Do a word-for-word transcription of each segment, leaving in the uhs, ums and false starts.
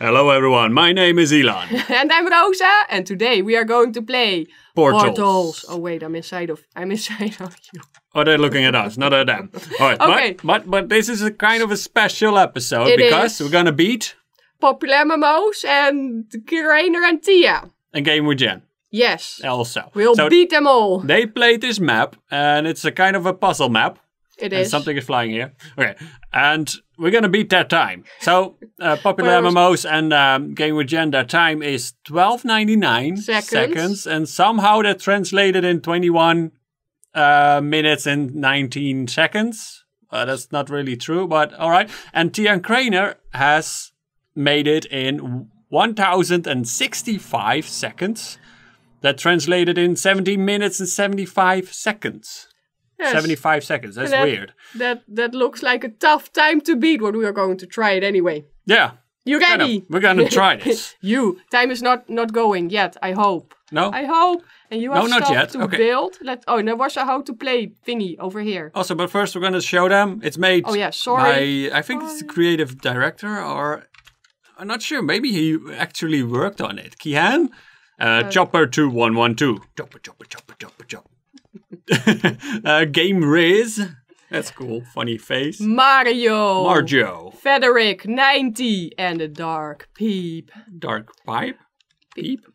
Hello everyone, my name is Ilan. And I'm Rosa, and today we are going to play Portals. Portals. Oh wait, I'm inside of I'm inside of you. Oh, they're looking at us, not at them. All right, okay. but, but but this is a kind of a special episode it because is. we're gonna beat PopularMMOs and Crainer and Thea. And Game With Jen. Yes. Also. We'll so beat them all. They played this map, and it's a kind of a puzzle map. It and is. Something is flying here. Okay. And we're going to beat their time. So, uh, popular M M Os and um, Game With Jen, their time is twelve ninety-nine seconds. seconds. And somehow that translated in twenty-one uh, minutes and nineteen seconds. Uh, that's not really true, but all right. And Thea Crainer has made it in one thousand sixty-five seconds. That translated in seventeen minutes and seventy-five seconds. Yes. seventy-five seconds, that's that, weird. That that looks like a tough time to beat, but we are going to try it anyway. Yeah. You ready? We're going to try this. You. Time is not, not going yet, I hope. No? I hope. And you have no, stuff not yet. to okay. build. Let, oh, and there was a how to play thingy over here. Also, but first we're going to show them. It's made oh, yeah. Sorry. by, I think Sorry. it's the creative director, or I'm not sure. Maybe he actually worked on it. Kihan? Uh, uh, Chopper two one one two. Chopper, chopper, chopper, chopper, chopper. uh, Game Riz. That's cool. Funny face. Mario. Marjo. Federic ninety. And a Dark Peep. Dark Pipe? Peep?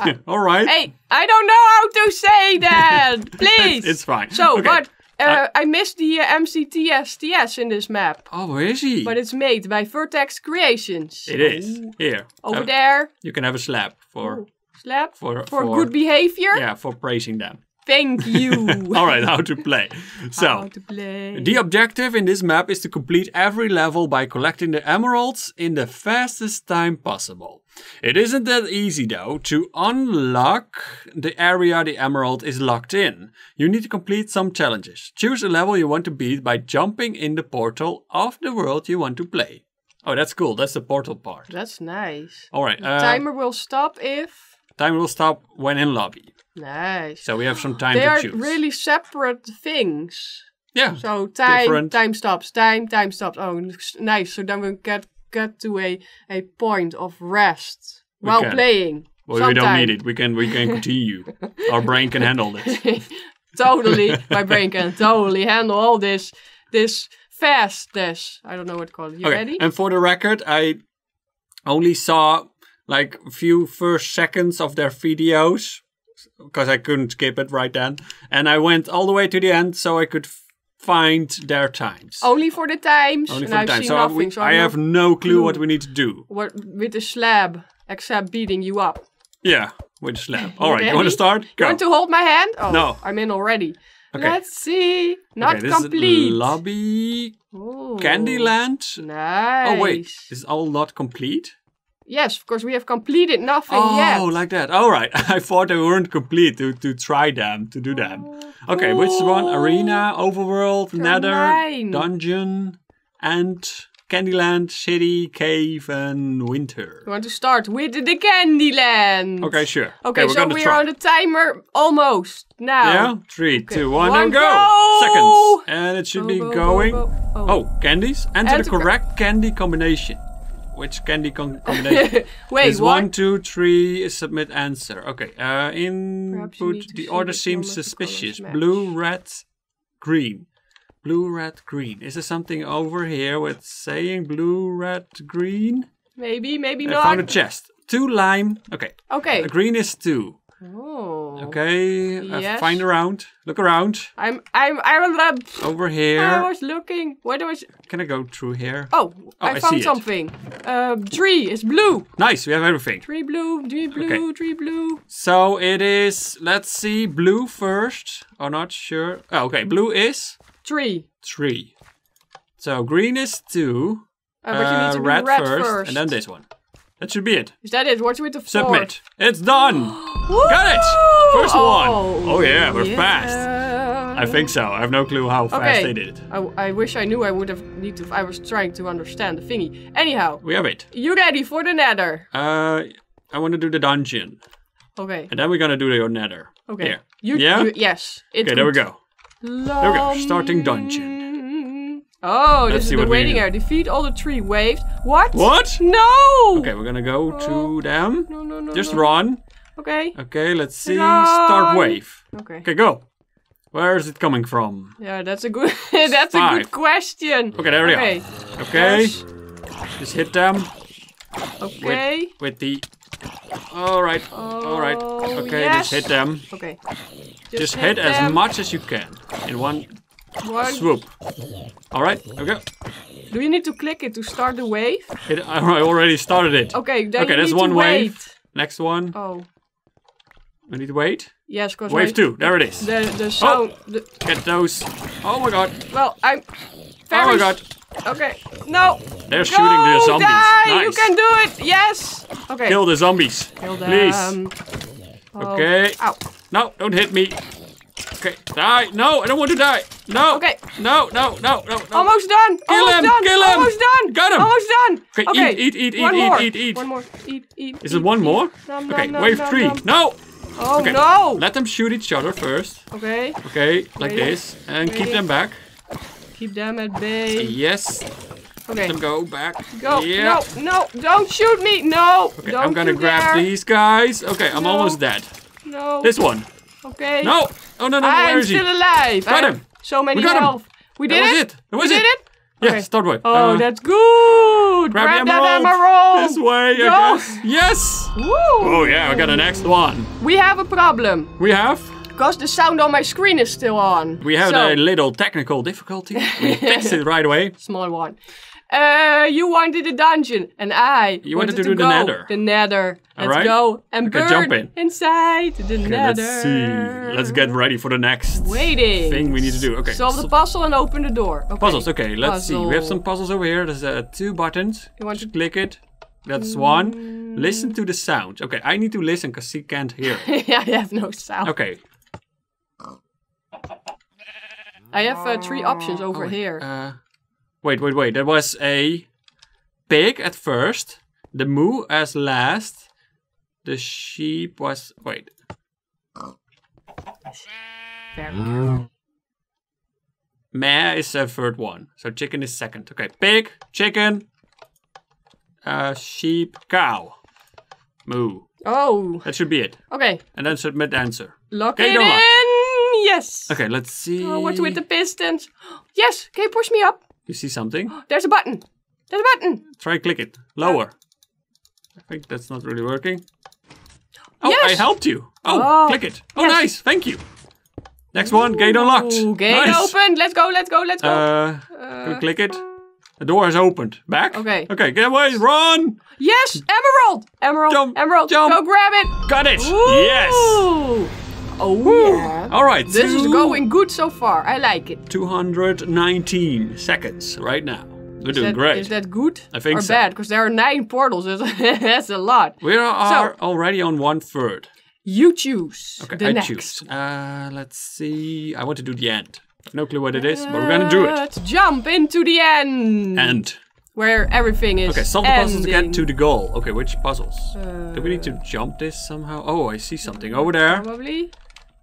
Uh, All right. Hey, I don't know how to say that. Please. It's fine. So, okay. but uh, uh, I missed the uh, M C T S T S in this map. Oh, where is he? But it's made by Vertex Creations. It is. Ooh. Here. Over have, there. You can have a slap for... Ooh. Slap? For, for, for good behavior? Yeah, for praising them. Thank you. All right, how to play. So, how to play. The objective in this map is to complete every level by collecting the emeralds in the fastest time possible. It isn't that easy though. To unlock the area the emerald is locked in, you need to complete some challenges. Choose a level you want to beat by jumping in the portal of the world you want to play. Oh, that's cool. That's the portal part. That's nice. All right. Uh, timer will stop if... Time will stop when in lobby. Nice. So we have some time they to choose. They are really separate things. Yeah. So time, different. time stops, time, time stops. Oh, nice. So then we get get to a a point of rest we while can. playing. Well, Sometime. we don't need it. We can we can continue. Our brain can handle this. Totally, my brain can totally handle all this this fastness. I don't know what to call it. You okay. ready? And for the record, I only saw. like a few first seconds of their videos, because I couldn't skip it right then. And I went all the way to the end so I could f find their times. Only for the times. Only for the times. So nothing, I, so I have no clue, clue what we need to do. What, with a slab, except beating you up. Yeah, with a slab. All right, you want to start? Go. You want to hold my hand? Oh, no. I'm in already. Okay. Let's see. Not okay, this complete. Is lobby. Ooh. Candyland. Nice. Oh, wait. This is all not complete? Yes, of course, we have completed nothing oh, yet. Oh, like that. All right. I thought they weren't complete to, to try them, to do them. Okay, Ooh. which one? Arena, Overworld, Nether, nine. Dungeon, Ant, Candyland, City, Cave, and Winter. You want to start with the Candyland. Okay, sure. Okay, okay we're so we're try. on the timer almost now. Yeah, three, okay. two, one, one and go. go. Seconds. And it should go, be go, going. Go, go. Oh. oh, candies. Enter and the correct candy combination. Which candy con combination? Wait, is one, two, three, submit answer. Okay, uh, input, the order seems suspicious. Blue, red, green. Blue, red, green. Is there something over here with saying blue, red, green? Maybe, maybe not. I found a chest. Two lime. Okay. Okay. Uh, green is two. Oh. Okay, yes. uh, find around. Look around. I'm, I'm, I'm over here. I was looking. What was? Can I go through here? Oh, oh I, I found something. Uh, tree is blue. Nice, we have everything. Tree blue, tree blue, okay. tree blue. So it is. Let's see, blue first. Or not sure. Oh, okay, blue is tree. Tree. So green is two. Uh, but you need to uh, red, do red first, first, and then this one. That should be it. Is that it? What's with the four? Submit. It's done. Got it. First oh, one. Oh yeah, we're yeah. fast. I think so. I have no clue how okay. fast they did it. I, I wish I knew. I would have need to. I was trying to understand the thingy. Anyhow. We have it. You ready for the Nether? Uh, I want to do the dungeon. Okay. And then we're gonna do the Nether. Okay. Here. You, yeah. You, yes. It okay. There we go. There we go. Starting dungeon. Oh, Let's this is the waiting area. Defeat all the three waves. What? What? No! Okay, we're gonna go no. to them. No, no, no. Just no. run. Okay. Okay, let's see. Run. Start wave. Okay. Okay, go. Where is it coming from? Yeah, that's a good that's Five. a good question. Okay, there we okay. are. Okay. Gosh. Just hit them. Okay. With, with the Alright. Oh, Alright. Okay, yes. just hit them. Okay. Just, just hit, hit as much as you can. In one One. Swoop. Alright, there we go. Do you need to click it to start the wave? It, I already started it. Okay, then okay, you that's need one to wave. Wait. Next one. Oh. We need to wait? Yes, because Wave I, two, there it is. The, the sound. Oh, the get those. Oh my god. Well, I'm. Oh my god. Okay, no. They're no, shooting the zombies. Die. Nice. You can do it, yes. Okay. Kill the zombies. Kill them. Please. Oh. Okay. Ow. No, don't hit me. Okay, die. No, I don't want to die. No. Okay. No, no, no, no. no. Almost done. Kill Almost him. done. Kill him. Almost done. Got him. Almost done. Okay, okay. eat, eat, eat, one eat, more. eat, eat. One more. Eat, eat. Is eat, it one eat. more? Nom, okay, nom, wave nom, three. Nom. No. Oh, okay. no. Let them shoot each other first. Okay. Okay, like Ready. this. And Ready. keep them back. Keep them at bay. Yes. Okay. Let them go back. Go. Yeah. No, no. Don't shoot me. No. Okay, don't I'm going to grab there. these guys. Okay, I'm no. almost dead. No. This one. Okay. No. Oh, no, no, no, I'm where still alive. Got him. So many we got health. Him. We did that it. That was it. We did it. Yeah, okay. start way. Oh, uh, that's good. Grab, grab the emerald. that emerald. This way, no. I guess. Yes. Woo. Oh, yeah, I got the next one. We have a problem. We have? Because the sound on my screen is still on. We have so. a little technical difficulty. We fixed it right away. Small one. Uh, you wanted a dungeon, and I you wanted, wanted to, to do go. the nether. The nether. Let's right. go and okay, burn jump in. inside the okay, nether. Let's see. Let's get ready for the next Waiting. thing we need to do. Okay. Solve the puzzle and open the door. Okay. Puzzles. Okay. Let's puzzle. see. We have some puzzles over here. There's uh, two buttons. You want Just to click it? That's mm. one. Listen to the sound. Okay. I need to listen because she can't hear. Yeah, I have no sound. Okay. I have uh, three options over oh, here. Uh, Wait, wait, wait. There was a pig at first, the moo as last, the sheep was. Wait. Meh is the third one. So chicken is second. Okay, pig, chicken, uh, sheep, cow, moo. Oh. That should be it. Okay. And then submit answer. Lock it in. Yes. Okay, let's see. Oh, what's with the pistons? Yes. Can you push me up? You see something? There's a button! There's a button! Try click it. Lower. I think that's not really working. Oh, yes. I helped you! Oh, oh. click it! Oh, yes. nice! Thank you! Next Ooh. one, gate unlocked! Gate nice. opened! Let's go, let's go, let's go! Uh, uh, can we click it? The door has opened. Back? Okay. Okay, get away! Run! Yes! Emerald! Emerald! Jump, Emerald! Jump. Go grab it! Got it! Ooh. Yes! Oh yeah. Alright. This is going good so far. I like it. two hundred nineteen seconds right now. We're is doing that, great. Is that good? I think or so. Or bad? Because there are nine portals. That's a lot. We are so, already on one third. You choose. Okay, the I next. choose. Uh, let's see. I want to do the end. No clue what it is, but we're going to do it. Let's jump into the end. End. Where everything is Okay, solve the ending. puzzles to get to the goal. Okay, which puzzles? Uh, Do we need to jump this somehow? Oh, I see something over there. Probably.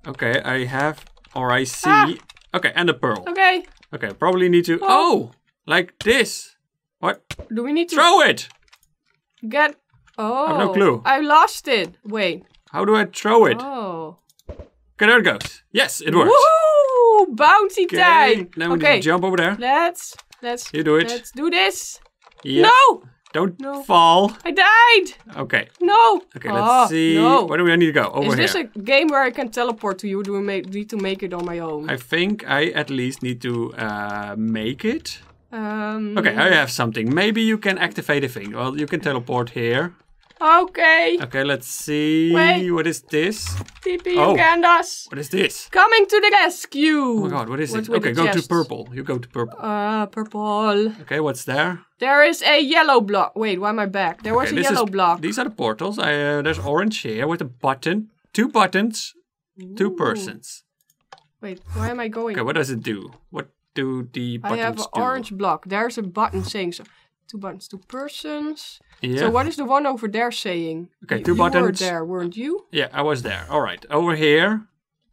Okay, I have, or I see. Ah. Okay, and a pearl. Okay. Okay, probably need to, oh. oh, like this. What? Do we need to? Throw it. Get, oh. I have no clue. I lost it. Wait. How do I throw it? Oh. Okay, there it goes. Yes, it works. Woohoo, bounty okay. time. Now we okay. need to jump over there. Let's. Let's you do it. Let's do this. Yeah. No! Don't no. fall. I died. Okay. No. Okay, let's oh, see. No. Where do we need to go? Over here. Is this here. a game where I can teleport to you? Do we make, need to make it on my own? I think I at least need to uh, make it. Um, okay, I have something. Maybe you can activate a thing. Well, you can teleport here. Okay. Okay, let's see. Wait. What is this? T P oh. Candace. What is this? Coming to the rescue. Oh my god, what is what's it? Okay, go chest? to purple. You go to purple. Uh, purple. Okay, what's there? There is a yellow block. Wait, why am I back? There okay, was a yellow is, block. These are the portals. I, uh, there's orange here with a button. Two buttons. Ooh. Two persons. Wait, why am I going? Okay, what does it do? What do the buttons do? I have an do? orange block. There's a button saying so. Two buttons, two persons. Yeah. So what is the one over there saying? Okay, two you buttons. You were there, weren't you? Yeah, I was there. All right, over here.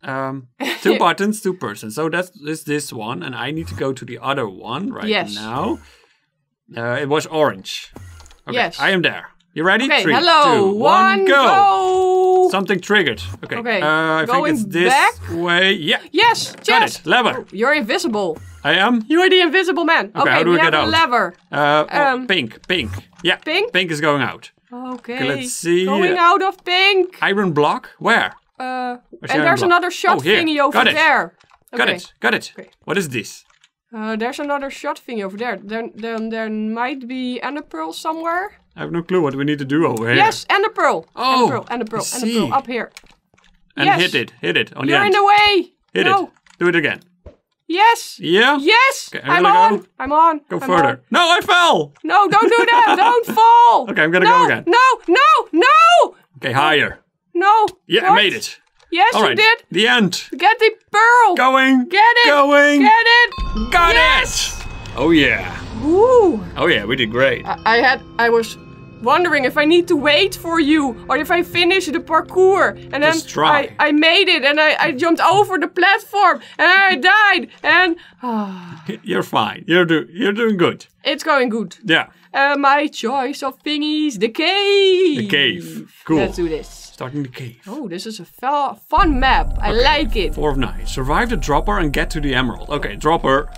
Um, two buttons, two persons. So that is this one, and I need to go to the other one right yes. now. Uh, it was orange. Okay, yes. I am there. You ready? Okay, three, hello. two, one, go. go. Something triggered. Okay, okay. Uh, I Going think it's this back. way. Yeah. Yes, yes. Got it. Lever. Oh, you're invisible. I am? You're the invisible man. Okay, okay how do we, we get out? Lever. Uh, um, oh, pink, pink. Yeah, pink? Pink is going out. Okay. Okay, let's see. Going out of pink. Iron block? Where? Uh, Where's and there's block? another shot oh, thingy over got there. Okay. Got it, got it. Okay. What is this? Uh, there's another shot thingy over there. Then, then there might be enderpearl somewhere. I have no clue what we need to do over here. Yes, enderpearl. Oh, enderpearl, enderpearl, enderpearl, up here. And yes. hit it, hit it on You're the end. You're in the way. Hit no. it. Do it again. Yes. Yeah. Yes. Okay, I'm, I'm on. Go. I'm on. Go I'm further. On. No, I fell. No, don't do that. Don't fall. Okay, I'm gonna no, go again. No, no, no. Okay, higher. No. Yeah, what? I made it. Yes, All right. you did. The end. Get the pearl. Going. Get it. Going. Get it. Got yes. it. Oh yeah. Ooh. Oh yeah, we did great. I, I had. I was wondering if I need to wait for you or if I finish the parkour. And then Just try. I, I made it and I, I jumped over the platform and I died and... Oh. You're fine. You're, do, you're doing good. It's going good. Yeah. Uh, my choice of thingies, the cave. The cave. Cool. Let's do this. Starting the cave. Oh, this is a fun map. I okay. like it. Four of nine. Survive the dropper and get to the emerald. Okay, dropper.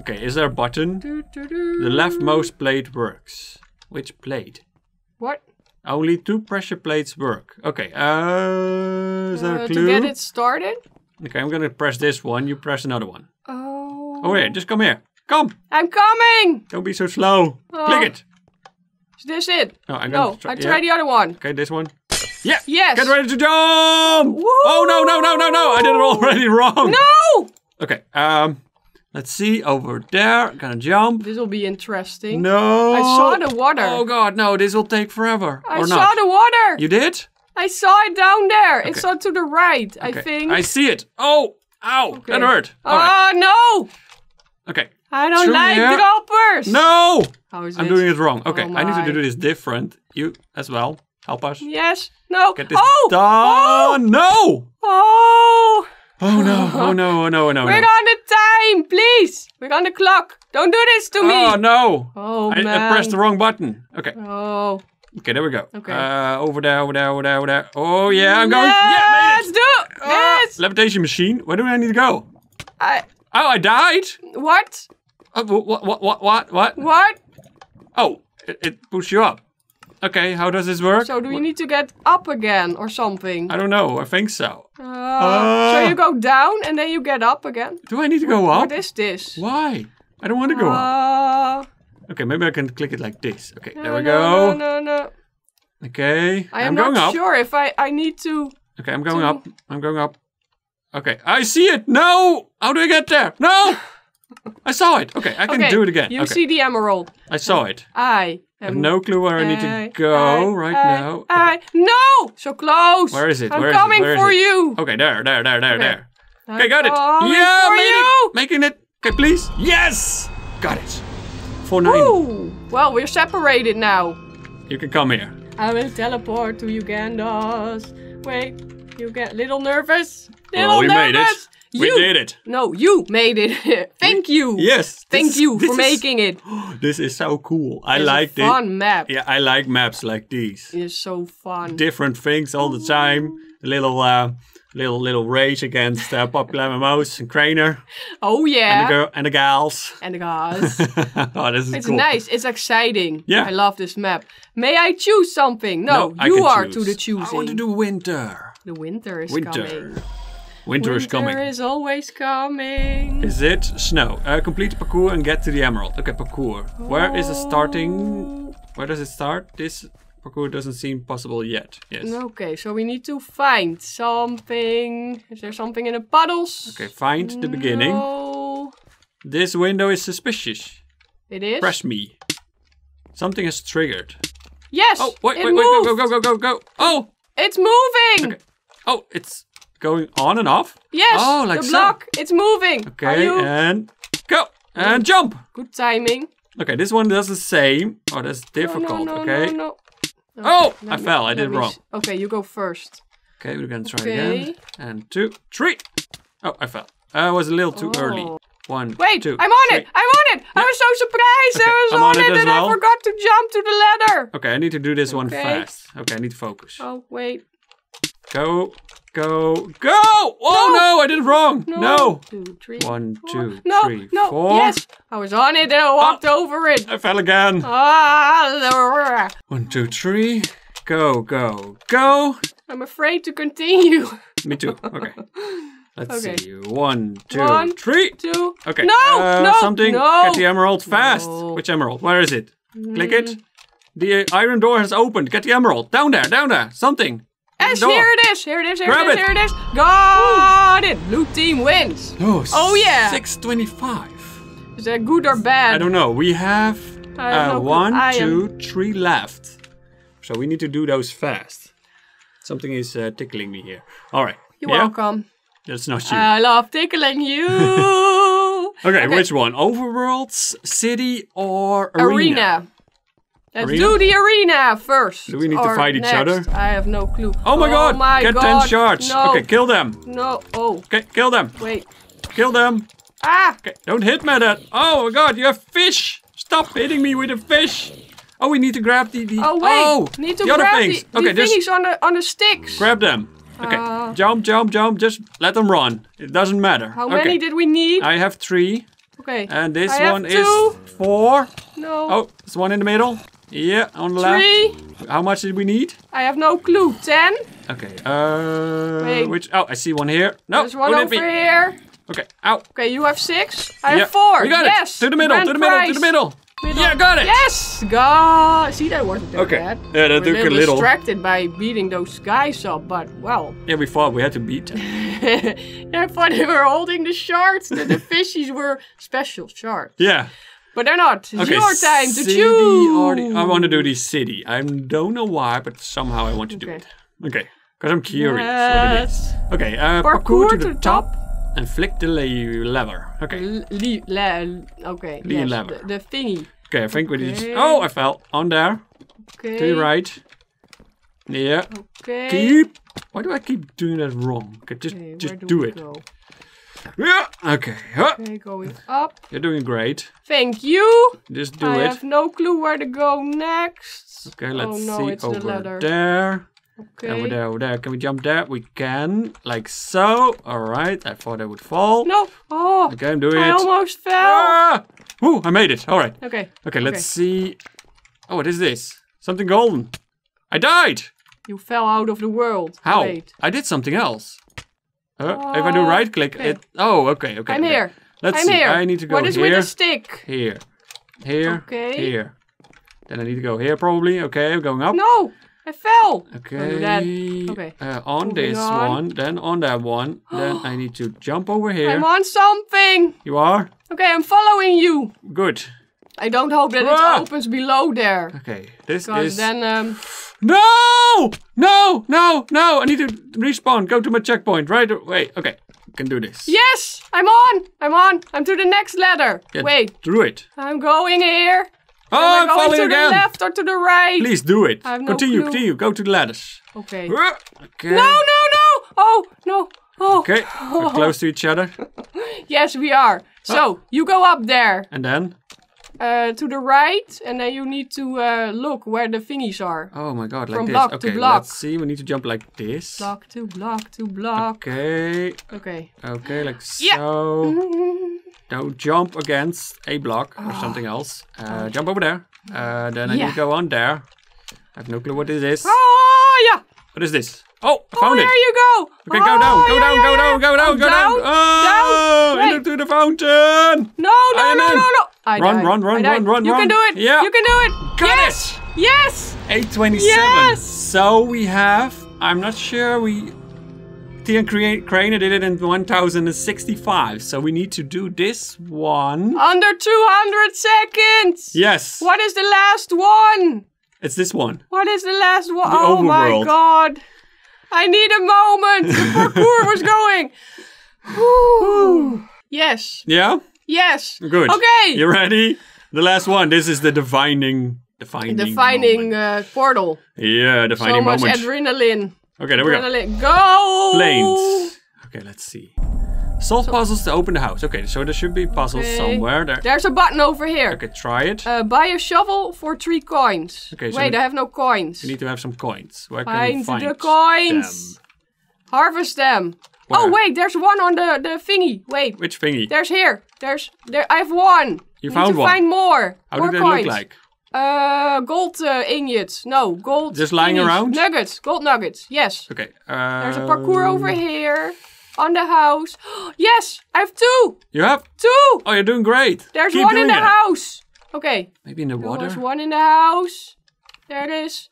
Okay, is there a button? Do, do, do. The leftmost plate works. Which plate? What? Only two pressure plates work. Okay, uh, is uh, that a clue? To get it started? Okay, I'm gonna press this one, you press another one. Oh. Oh yeah, just come here. Come! I'm coming! Don't be so slow. Oh. Click it! Is this it? No, I'm gonna no, try, I yeah. try the other one. Okay, this one. Yeah! Yes! Get ready to jump! Woo. Oh no, no, no, no, no! I did it already wrong! No! Okay, um... let's see, over there, gonna jump. This will be interesting. No! I saw the water. Oh god, no, this will take forever. I or saw not. the water! You did? I saw it down there. Okay. It's on to the right, okay. I think. I see it. Oh, ow, okay. that hurt. Oh right. uh, no! Okay. I don't Through like here. droppers. No! How is I'm it? doing it wrong. Okay, oh I need to do this different. You as well, help us. Yes, no. Get this oh! done. Oh! No! Oh! Oh no, oh no, oh no, oh no. We're no. on the time, please. We're on the clock. Don't do this to oh, me. Oh no. Oh I, man. I pressed the wrong button. Okay. Oh. Okay, there we go. Okay. Uh, over there, over there, over there, over there. Oh yeah, I'm going. Yeah, made it. Let's do uh, this. Levitation machine. Where do I need to go? I. Oh, I died. What? Uh, what, what, what, what, what? What? Oh, it, it pushed you up. Okay, how does this work? So do we need to get up again or something? I don't know, I think so. Uh, uh, so you go down and then you get up again? Do I need to go what, up? What is this? Why? I don't want to go uh, up. Okay, maybe I can click it like this. Okay, no, there we no, go. No, no, no. Okay, I am I'm going up. I'm not sure if I, I need to... Okay, I'm going to... up, I'm going up. Okay, I see it! No! How do I get there? No! I saw it! Okay, I can okay, do it again. You okay. see the emerald. I saw it. I... I have no clue where I, I need to go I, right I, now. I, okay. No! So close! Where is it? I'm where coming is it? Where for is it? you! Okay, there, there, there, there, okay. there. Okay, I'm got it! Yeah, made you. it! Making it! Okay, please! Yes! Got it! four nine. Well, we're separated now. You can come here. I will teleport to Ugandas. Wait, you get a little nervous? Little well, we nervous. made it. You. We did it. No, you made it. Thank you. Yes. Thank this, you for is, making it. This is so cool. I like this. Fun map. Yeah, I like maps like these. It's so fun. Different things all the time. A little, uh, little, little race against uh, PopularMMOs and Crainer. Oh yeah. And the girl and the gals. And the gals. Oh, this is it's cool. It's nice. It's exciting. Yeah. I love this map. May I choose something? No, no you are choose. to the choosing. I want to do winter. The winter is winter. coming. Winter, Winter is coming. Winter is always coming. Is it? Snow. Uh, complete parkour and get to the emerald. Okay, parkour. Oh. Where is it starting? Where does it start? This parkour doesn't seem possible yet. Yes. Okay, so we need to find something. Is there something in the puddles? Okay, find the no. beginning. This window is suspicious. It is? Press me. Something has triggered. Yes! Oh, wait, wait, wait, wait, go, go, go, go, go. Oh! It's moving! Okay. Oh, it's... going on and off? Yes, oh, like the block, so. it's moving. Okay, you... and go, and jump. Good timing. Okay, this one does the same. Oh, that's difficult, no, no, no, okay. No, no, no. Oh, no, I no, fell, no, I did no, wrong. Okay, you go first. Okay, we're gonna try okay. again. And two, three. Oh, I fell. I was a little too oh. early. One, Wait, two, I'm on three. it! I'm on it! Yeah. I was so surprised! Okay, I was I'm on it, it and well. I forgot to jump to the ladder! Okay, I need to do this okay. one fast. Okay, I need to focus. Oh, wait. Go, go, go! Oh no, no I did it wrong! No! no. Two, three, one, two, four. No, three, no. four. Yes! I was on it and I walked oh, over it! I fell again! Ah. One, two, three. Go, go, go! I'm afraid to continue. Me too. Okay. Let's okay. see. One, two, One, three. Two. Okay. No, uh, no, something. No. Get the emerald fast. No. Which emerald? Where is it? Mm. Click it. The iron door has opened. Get the emerald. Down there, down there. Something. Yes, here it is. Here it is. Here Grab it is. It. Here it is. Got Ooh. it. Blue team wins. Oh, oh yeah. six twenty-five. Is that good or bad? I don't know. We have uh, no one, two, three left. So we need to do those fast. Something is uh, tickling me here. All right. You're yeah? welcome. That's not you. I love tickling you. okay, okay, which one? Overworlds, city, or arena? Arena. Let's arena? do the arena first. Do we need to fight next. each other? I have no clue. Oh my oh god! My Get god. ten shards. No. Okay, kill them. No. Oh. Okay, kill them. Wait. Kill them. Ah! Okay, don't hit me at that. Oh my god, you have fish. Stop hitting me with a fish. Oh, we need to grab the. the oh wait. Oh, need to the grab other things. The, okay, the thingies on the on the sticks. Grab them. Okay, uh, jump, jump, jump, just let them run. It doesn't matter. How okay. many did we need? I have three. Okay. And this I one is four. No. Oh, there's one in the middle. Yeah, on the three. left. Three. How much did we need? I have no clue. Ten. Okay. Uh, Wait. Which? Oh, I see one here. No, there's one over here. Okay, ow. Okay, you have six. I yeah. have four. You got yes. it. To the middle, Grand to the middle, prize. to the middle. Middle. Yeah, got it! Yes! God! See, that wasn't that okay. bad. Yeah, that we took a little. We were distracted by beating those guys up, but well. Yeah, we thought we had to beat them. yeah, I thought they were holding the shards. The, the fishies were special shards. Yeah. But they're not. It's okay, your time to choose. I want to do the city. I don't know why, but somehow I want to okay. do it. Okay. Because I'm curious yes. what it is. Okay, uh, parkour, parkour to the top. top. And flick the lever. Okay. Le le okay. Le yes, lever. The, the thingy. Okay, I think okay. we just. Oh, I fell on there. Okay. To the right. Yeah. Okay. Keep. Why do I keep doing that wrong? Okay, just, okay, just do, do it. Go? Yeah. Okay. Huh. Okay, going up. You're doing great. Thank you. Just do I it. I have no clue where to go next. Okay, let's oh, no, see it's over the ladder. there. Okay. Over there, over there. Can we jump there? We can. Like so. Alright. I thought I would fall. No. Oh. Okay, I'm doing I it. I almost fell. Ah! Woo, I made it. Alright. Okay. okay. Okay, let's see. Oh, what is this? Something golden. I died. You fell out of the world. How? Wait. I did something else. Huh? Uh, if I do right click, okay. it. Oh, okay, okay. I'm okay. here. Let's I'm see. Here. I need to go here. What is here. with a stick? Here. Here. Okay. Here. Then I need to go here probably. Okay, I'm going up. No. I fell. Okay. okay. Uh, on Moving this on. one, then on that one, then I need to jump over here. I'm on something. You are? Okay, I'm following you. Good. I don't hope that ah! it opens below there. Okay. This because is. Then. Um... No! No! No! No! I need to respawn. Go to my checkpoint right away. Okay. I can do this. Yes! I'm on. I'm on. I'm to the next ladder. Yeah, Wait. Do it. I'm going here. Oh, I'm falling again. To the left or to the right? Please do it. I have no continue, clue. continue. Go to the ladders. Okay. okay. No, no, no. Oh, no. Oh. Okay. We're close to each other. yes, we are. So, oh. you go up there. And then? Uh, to the right. And then you need to uh, look where the thingies are. Oh my god, like From this. From block okay, to block. Let's see. We need to jump like this. Block to block to block. Okay. Okay. Okay, like yeah. so. Mm-hmm. Don't jump against a block or oh. something else. Uh, jump over there. Uh, then I yeah. need to go on there. I have no clue what this is. Oh, yeah. What is this? Oh, I found oh, it. There you go. Okay, oh, go down, go yeah, down, yeah, go down, go down, go down. Down, oh, down. Into the fountain. No, no, no, no, no. I run, died. run, run, I run, run, you run. You can do it. Yeah. You can do it. Got yes. it. Yes. eight twenty-seven. Yes. So we have, I'm not sure we... and Crainer did it in one thousand sixty-five, so we need to do this one. Under two hundred seconds! Yes. What is the last one? It's this one. What is the last one? The oh my god. I need a moment. The parkour was going. Whew. Yes. Yeah? Yes. Good. Okay. You ready? The last one. This is the divining... Defining, defining uh, portal. Yeah, defining moment. So much moment. adrenaline. Okay, there we go. Let go. Planes. Okay, let's see. Solve so, puzzles to open the house. Okay, so there should be puzzles okay. somewhere. There. There's a button over here. Okay, try it. Uh, buy a shovel for three coins. Okay, so wait, I have no coins. You need to have some coins. Where find can we find the coins. Them? Harvest them. Where? Oh wait, there's one on the the thingy. Wait. Which thingy? There's here. There's there. I have one. You I found need to one. Find more. How more do they coins. Look like? Uh, gold uh, ingots. No, gold. Just lying ingots. Around. Nuggets. Gold nuggets. Yes. Okay. Um, there's a parkour over here. On the house. Yes, I have two. You have? Two. Oh, you're doing great. There's Keep one in the it. House. Okay. Maybe in the there water. There's one in the house. There it is.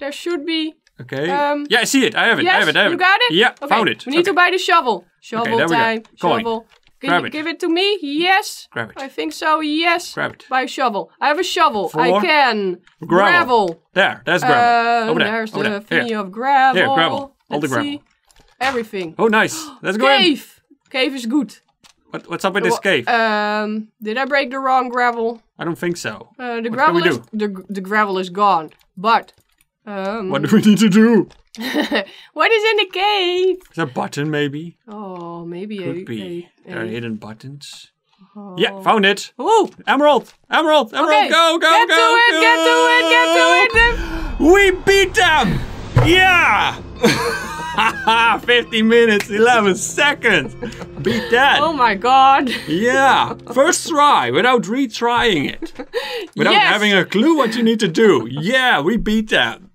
There should be. Okay. Um, yeah, I see it. I have it. Yes, I have it. I have you it. Got it? Yeah, okay. Found it. We need okay. to buy the shovel. Shovel okay, time. Shovel. Can Grab you it. Give it to me? Yes. Grab it. I think so. Yes. Grab it. Buy a shovel. I have a shovel. For I can. Gravel. gravel. There. That's gravel. Um, Over there. There's Over the there. thingy Here. of gravel. There, gravel. All Let's the gravel. See. Everything. Oh, nice. Let's go Cave. In. Cave is good. What, what's up with this cave? Um, did I break the wrong gravel? I don't think so. Uh, the what gravel can we is, do? The, the gravel is gone, but... Um, what do we need to do? What is in the cave? Is there a button, maybe? Oh, maybe. Could a, be. A, there a. are hidden buttons. Oh. Yeah, found it. Ooh. Emerald. Emerald. Emerald. Okay. Go, go, get go. To it, go. Get to it. Get to it. We beat them. Yeah. Haha, fifty minutes, eleven seconds. Beat that. Oh my god. Yeah. First try without retrying it. Without yes. having a clue what you need to do. Yeah, we beat them.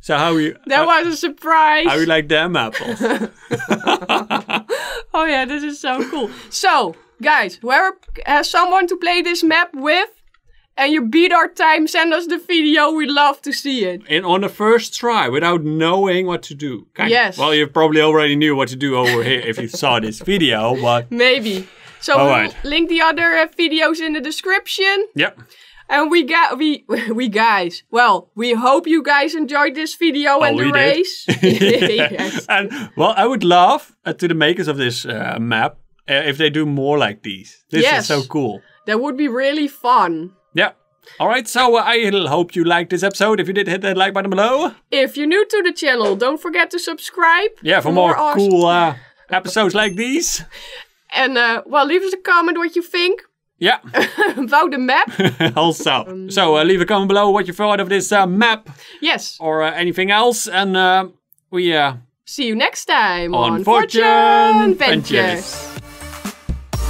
So how we... That uh, was a surprise. How you like them apples? Oh yeah, this is so cool. So, guys, whoever has someone to play this map with, and you beat our time, send us the video. We love to see it. And on the first try, without knowing what to do. Kind yes. Of. Well, you probably already knew what to do over here if you saw this video, but... Maybe. So All we'll right. link the other uh, videos in the description. Yep. And we got, we, we guys, well, we hope you guys enjoyed this video oh, and the we race. Did. Yes. And, well, I would love uh, to the makers of this uh, map uh, if they do more like these. This yes. is so cool. That would be really fun. Yeah. All right, so uh, I hope you liked this episode. If you did, hit that like button below. If you're new to the channel, don't forget to subscribe. Yeah, for, for more, more awesome. cool uh, episodes like these. And, uh, well, leave us a comment what you think. Yeah. About the map. Also. Um, so, uh, leave a comment below what you thought of this uh, map. Yes. Or uh, anything else. And uh, we... Uh, see you next time on, on Fortune, Fortune Ventures. Ventures.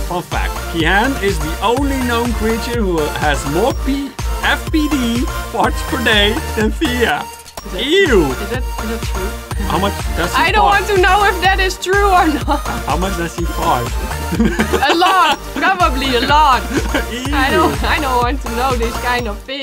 Fun fact, Kihan is the only known creature who has more P F P D parts per day than Thea. Is that, Ew! Is that, is that true? How much does he I part? Don't want to know if that is true or not. How much does he fart? A lot! Probably a lot. Ew. I don't, I don't want to know this kind of thing.